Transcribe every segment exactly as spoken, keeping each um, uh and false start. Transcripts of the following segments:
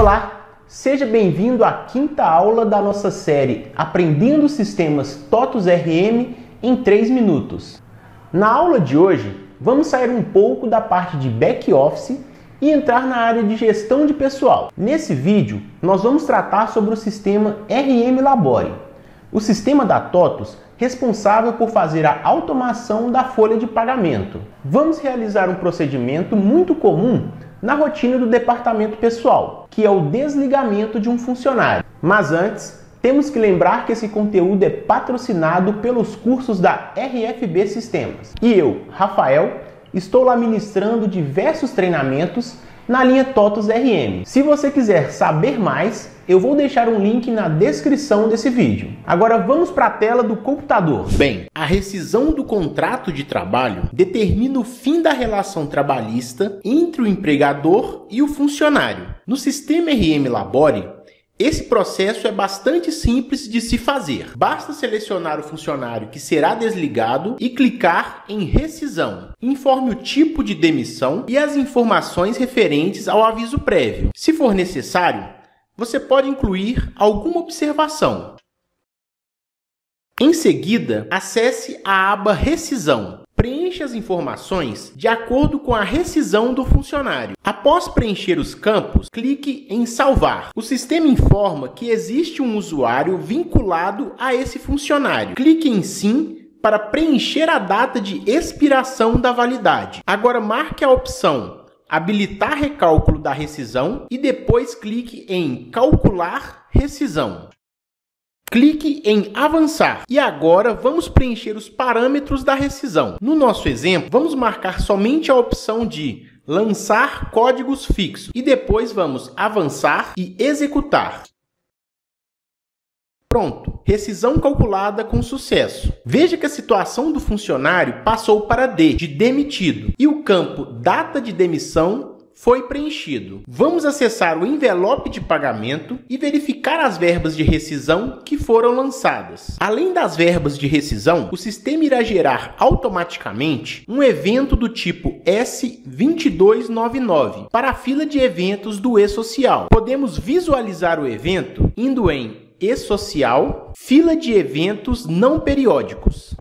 Olá, seja bem-vindo à quinta aula da nossa série Aprendendo Sistemas T O T V S R M em três minutos. Na aula de hoje, vamos sair um pouco da parte de back-office e entrar na área de gestão de pessoal. Nesse vídeo, nós vamos tratar sobre o sistema R M Labore, o sistema da T O T V S responsável por fazer a automação da folha de pagamento. Vamos realizar um procedimento muito comum na rotina do departamento pessoal, que é o desligamento de um funcionário. Mas antes, temos que lembrar que esse conteúdo é patrocinado pelos cursos da R F B Sistemas. E eu, Rafael, estou lá ministrando diversos treinamentos na linha T O T V S R M. Se você quiser saber mais, eu vou deixar um link na descrição desse vídeo. Agora vamos para a tela do computador. Bem, a rescisão do contrato de trabalho determina o fim da relação trabalhista entre o empregador e o funcionário. No sistema R M Labore, esse processo é bastante simples de se fazer. Basta selecionar o funcionário que será desligado e clicar em rescisão. Informe o tipo de demissão e as informações referentes ao aviso prévio. Se for necessário, você pode incluir alguma observação. Em seguida, acesse a aba Rescisão. Preencha as informações de acordo com a rescisão do funcionário. Após preencher os campos, clique em Salvar. O sistema informa que existe um usuário vinculado a esse funcionário. Clique em Sim para preencher a data de expiração da validade. Agora marque a opção Habilitar recálculo da rescisão e depois clique em Calcular rescisão. Clique em Avançar. E agora vamos preencher os parâmetros da rescisão. No nosso exemplo, vamos marcar somente a opção de Lançar códigos fixos. E depois vamos Avançar e Executar. Pronto, rescisão calculada com sucesso. Veja que a situação do funcionário passou para D, de demitido, e o campo Data de demissão foi preenchido. Vamos acessar o envelope de pagamento e verificar as verbas de rescisão que foram lançadas. Além das verbas de rescisão, o sistema irá gerar automaticamente um evento do tipo S dois dois nove nove para a fila de eventos do E-Social. Podemos visualizar o evento indo em E-Social, fila de eventos não periódicos.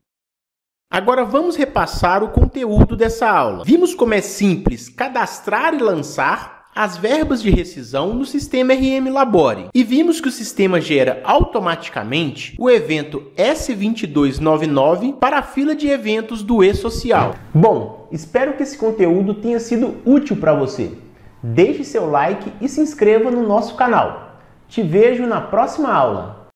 Agora vamos repassar o conteúdo dessa aula. Vimos como é simples cadastrar e lançar as verbas de rescisão no sistema R M Labore. E vimos que o sistema gera automaticamente o evento S dois dois nove nove para a fila de eventos do E-Social. Bom, espero que esse conteúdo tenha sido útil para você. Deixe seu like e se inscreva no nosso canal. Te vejo na próxima aula!